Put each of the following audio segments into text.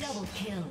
Double kill.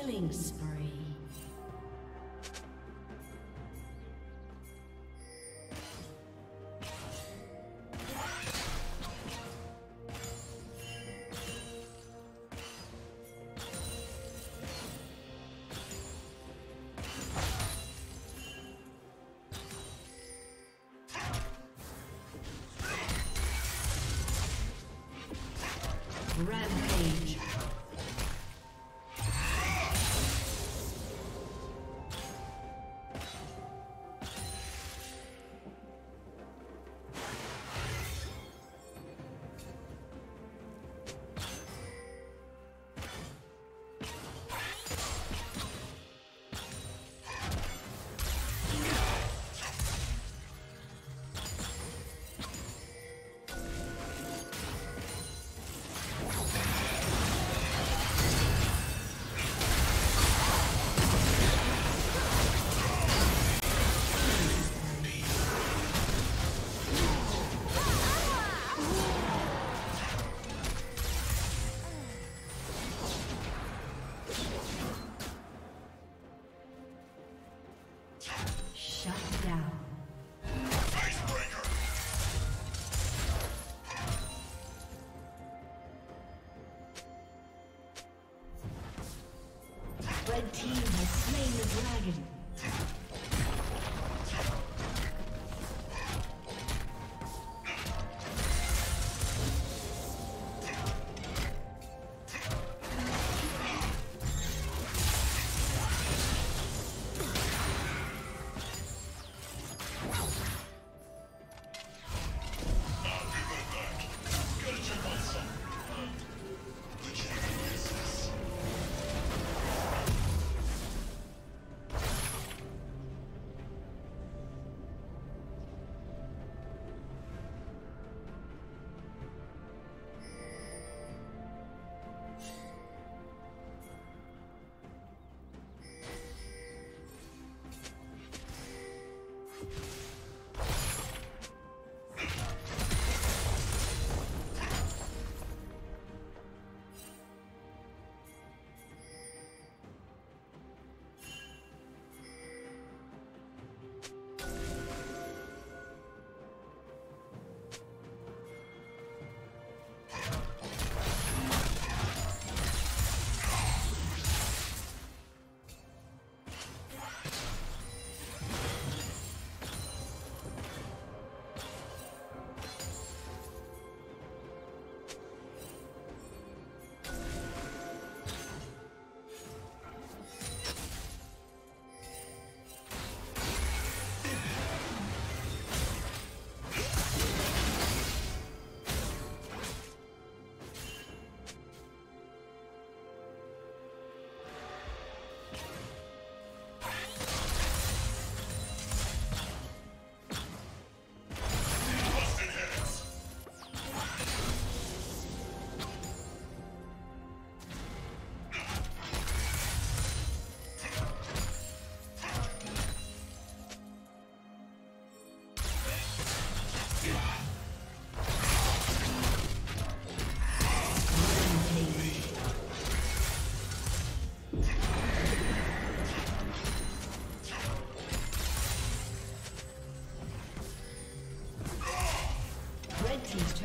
Killing spree. Rampage. The team has slain the dragon.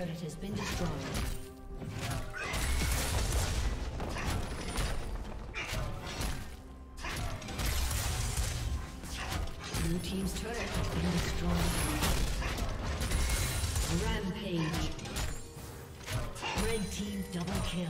It has been destroyed. Blue team's turret has been destroyed. Rampage. Red team double kill.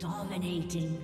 Dominating.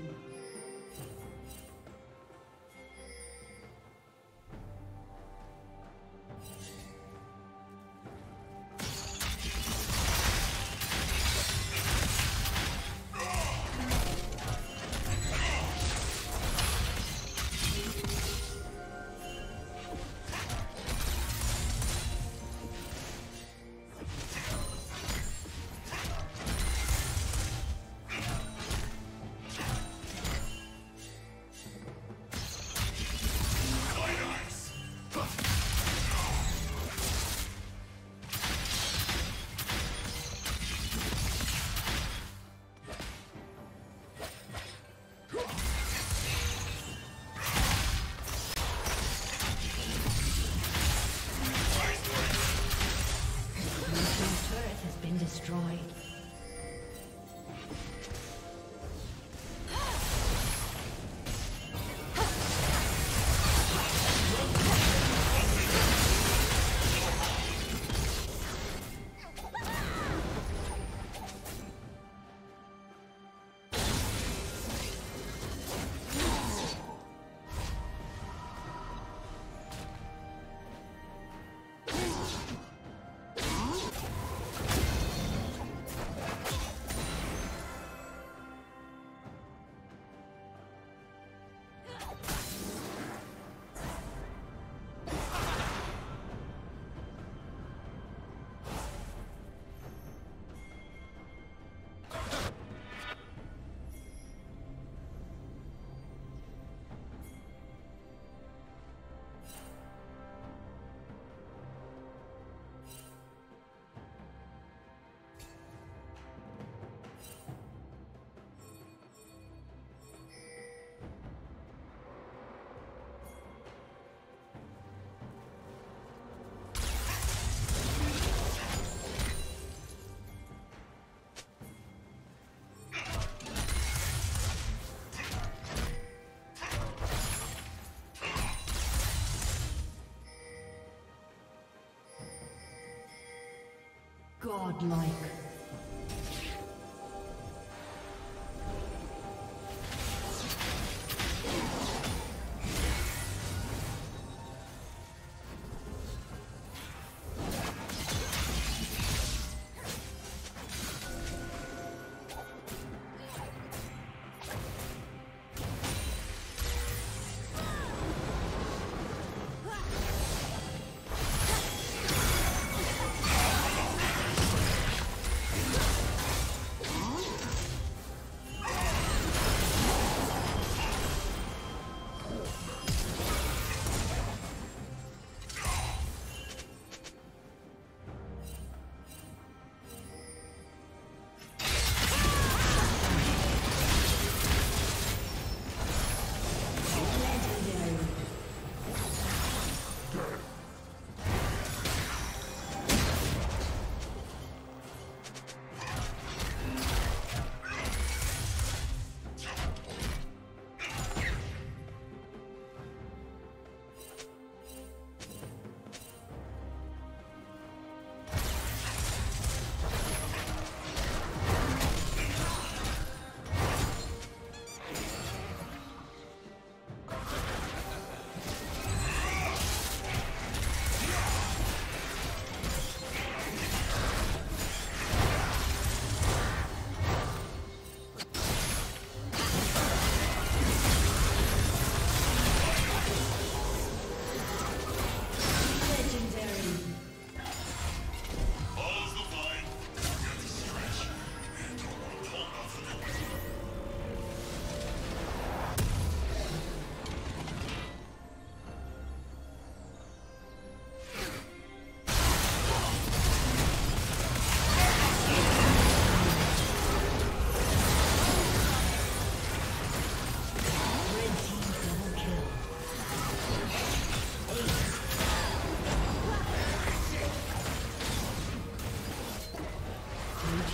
Godlike.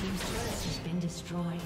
team's turret has been destroyed.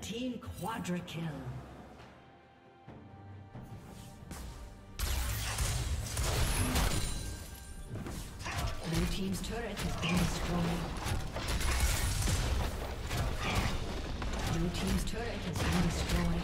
Team quadra kill. Blue team's turret has been destroyed. Blue team's turret has been destroyed.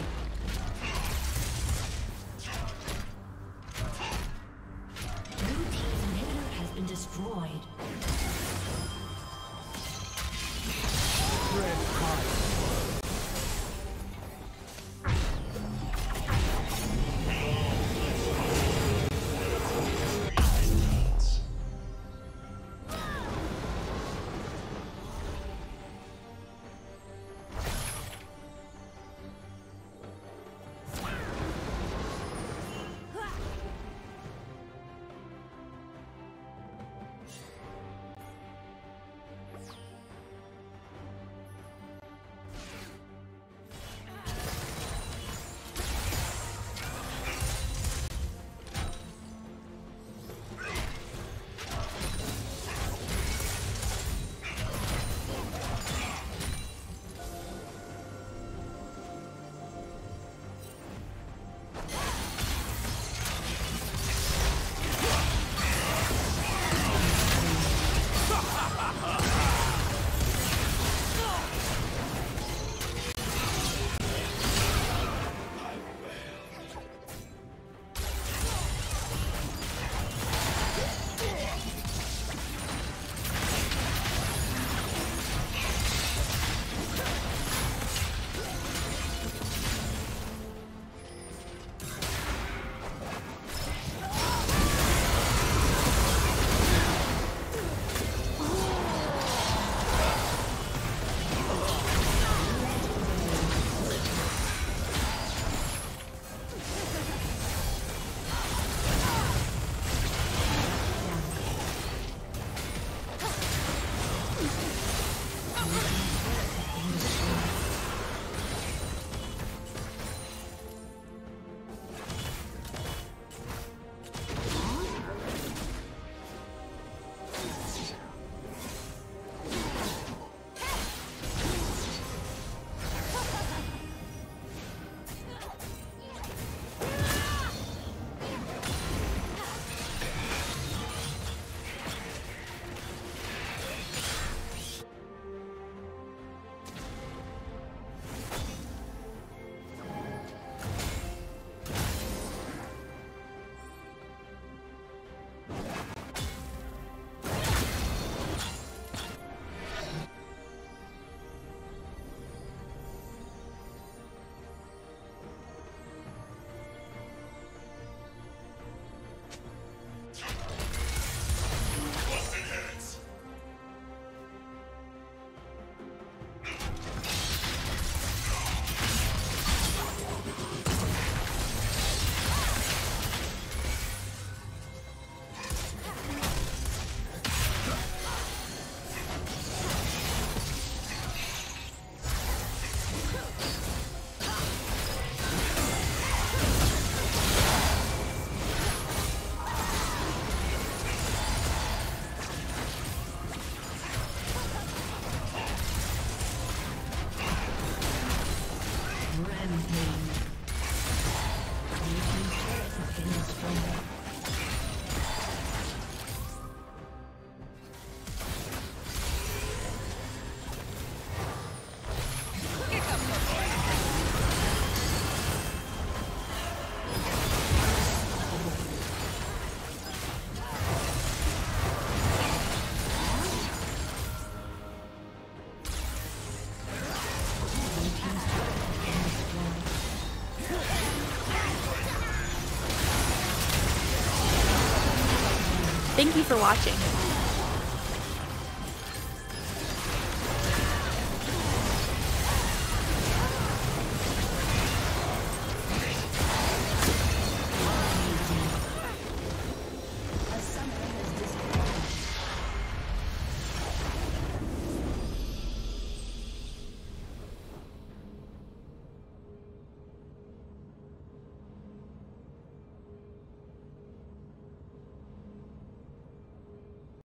Thank you for watching.